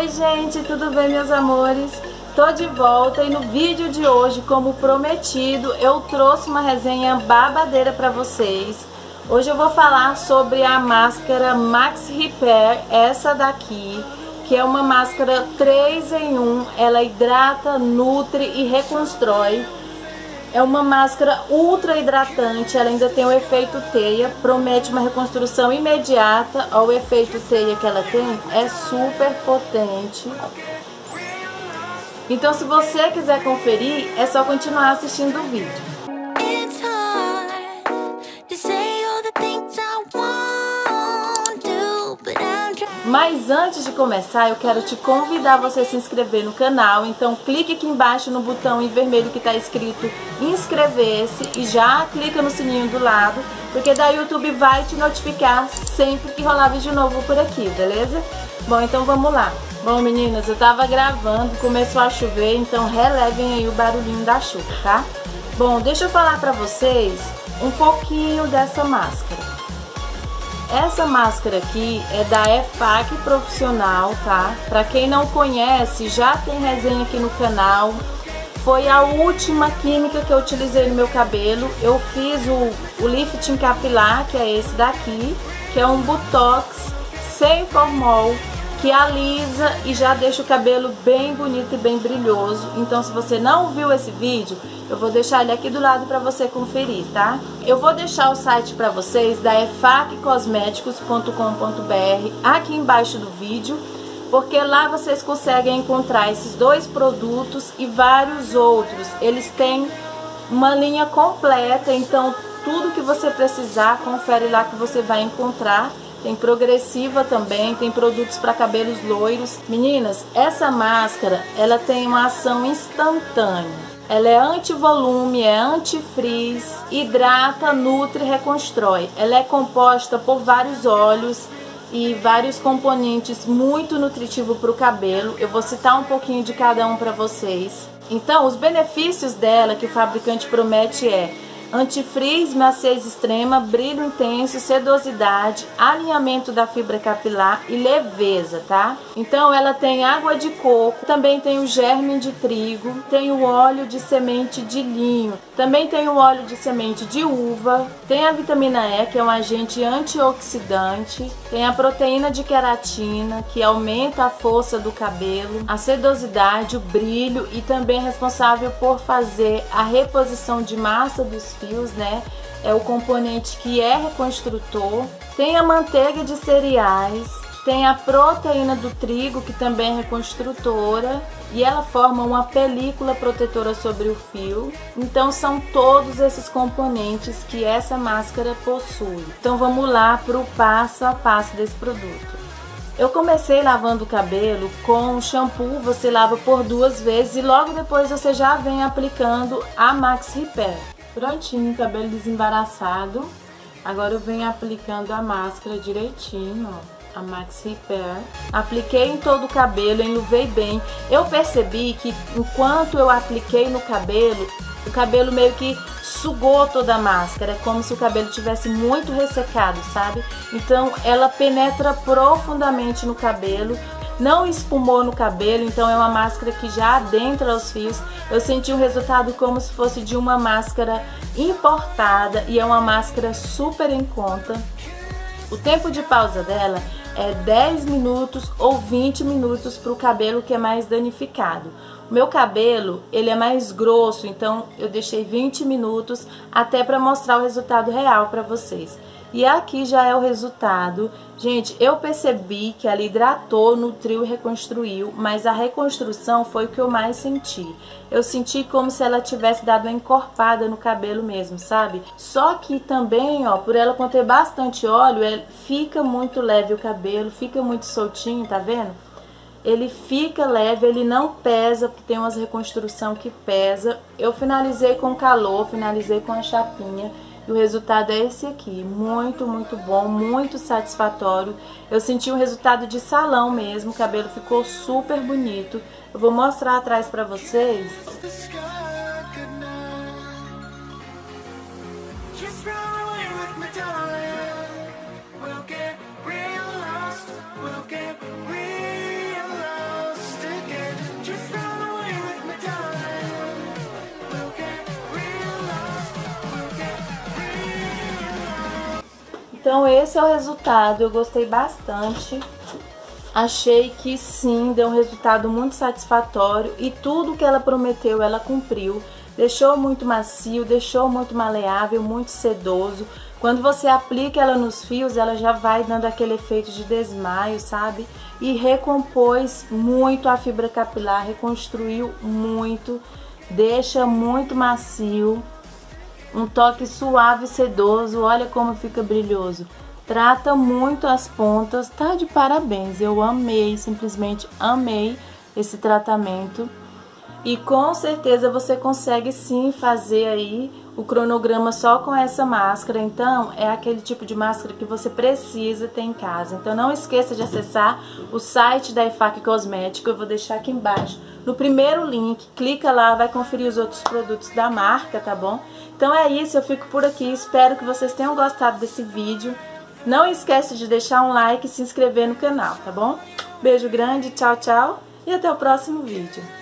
Oi gente, tudo bem meus amores? Tô de volta e no vídeo de hoje, como prometido, eu trouxe uma resenha babadeira pra vocês. Hoje eu vou falar sobre a máscara Max Repair, essa daqui, que é uma máscara 3 em 1, ela hidrata, nutre e reconstrói. É uma máscara ultra hidratante, ela ainda tem o efeito teia, promete uma reconstrução imediata. Ó, o efeito teia que ela tem é super potente. Então se você quiser conferir, é só continuar assistindo o vídeo. Mas antes de começar, eu quero te convidar a você se inscrever no canal. Então clique aqui embaixo no botão em vermelho que está escrito inscrever-se e já clica no sininho do lado, porque daí o YouTube vai te notificar sempre que rolar vídeo novo por aqui, beleza? Bom, então vamos lá. Bom, meninas, eu tava gravando, começou a chover, então relevem aí o barulhinho da chuva, tá? Bom, deixa eu falar pra vocês um pouquinho dessa máscara. Essa máscara aqui é da EFAC Profissional, tá? Pra quem não conhece, já tem resenha aqui no canal. Foi a última química que eu utilizei no meu cabelo. Eu fiz o lifting capilar, que é esse daqui, que é um botox sem formol, que alisa e já deixa o cabelo bem bonito e bem brilhoso. Então se você não viu esse vídeo, eu vou deixar ele aqui do lado para você conferir, tá? Eu vou deixar o site para vocês da efaccosmeticos.com.br aqui embaixo do vídeo, porque lá vocês conseguem encontrar esses dois produtos e vários outros. Eles têm uma linha completa, então tudo que você precisar, confere lá que você vai encontrar. Tem progressiva também, tem produtos para cabelos loiros. Meninas, essa máscara, ela tem uma ação instantânea. Ela é anti-volume, é anti-frizz, hidrata, nutre e reconstrói. Ela é composta por vários óleos e vários componentes muito nutritivos para o cabelo. Eu vou citar um pouquinho de cada um para vocês. Então, os benefícios dela que o fabricante promete é antifrizz, maciez extrema, brilho intenso, sedosidade, alinhamento da fibra capilar e leveza, tá? Então ela tem água de coco, também tem o germe de trigo, tem o óleo de semente de linho, também tem o óleo de semente de uva, tem a vitamina E, que é um agente antioxidante, tem a proteína de queratina, que aumenta a força do cabelo, a sedosidade, o brilho e também é responsável por fazer a reposição de massa dos fios, né? É o componente que é reconstrutor. Tem a manteiga de cereais, tem a proteína do trigo, que também é reconstrutora, e ela forma uma película protetora sobre o fio. Então são todos esses componentes que essa máscara possui. Então vamos lá para o passo a passo desse produto. Eu comecei lavando o cabelo com shampoo, você lava por duas vezes e logo depois você já vem aplicando a Max Repair. Prontinho, cabelo desembaraçado. Agora eu venho aplicando a máscara direitinho, ó, a Max Repair. Apliquei em todo o cabelo, enluvei bem. Eu percebi que enquanto eu apliquei no cabelo, o cabelo meio que sugou toda a máscara, é como se o cabelo tivesse muito ressecado, sabe? Então ela penetra profundamente no cabelo. Não espumou no cabelo, então é uma máscara que já adentra os fios. Eu senti um resultado como se fosse de uma máscara importada e é uma máscara super em conta. O tempo de pausa dela é 10 minutos ou 20 minutos para o cabelo que é mais danificado. Meu cabelo, ele é mais grosso, então eu deixei 20 minutos até para mostrar o resultado real para vocês. E aqui já é o resultado. Gente, eu percebi que ela hidratou, nutriu e reconstruiu, mas a reconstrução foi o que eu mais senti. Eu senti como se ela tivesse dado uma encorpada no cabelo mesmo, sabe? Só que também, ó, por ela conter bastante óleo, fica muito leve o cabelo, fica muito soltinho, tá vendo? Ele fica leve, ele não pesa, porque tem umas reconstrução que pesa. Eu finalizei com calor, finalizei com a chapinha e o resultado é esse aqui. Muito, muito bom, muito satisfatório. Eu senti um resultado de salão mesmo, o cabelo ficou super bonito. Eu vou mostrar atrás pra vocês. We'll get real. Então esse é o resultado, eu gostei bastante, achei que sim, deu um resultado muito satisfatório e tudo que ela prometeu ela cumpriu. Deixou muito macio, deixou muito maleável, muito sedoso. Quando você aplica ela nos fios, ela já vai dando aquele efeito de desmaio, sabe? E recompôs muito a fibra capilar, reconstruiu muito, deixa muito macio. Um toque suave e sedoso, olha como fica brilhoso. Trata muito as pontas, tá de parabéns. Eu amei, simplesmente amei esse tratamento. E com certeza você consegue sim fazer aí o cronograma só com essa máscara. Então é aquele tipo de máscara que você precisa ter em casa. Então não esqueça de acessar o site da EFAC Cosmético, eu vou deixar aqui embaixo no primeiro link, clica lá, vai conferir os outros produtos da marca, tá bom? Então é isso, eu fico por aqui, espero que vocês tenham gostado desse vídeo. Não esquece de deixar um like e se inscrever no canal, tá bom? Beijo grande, tchau, tchau e até o próximo vídeo.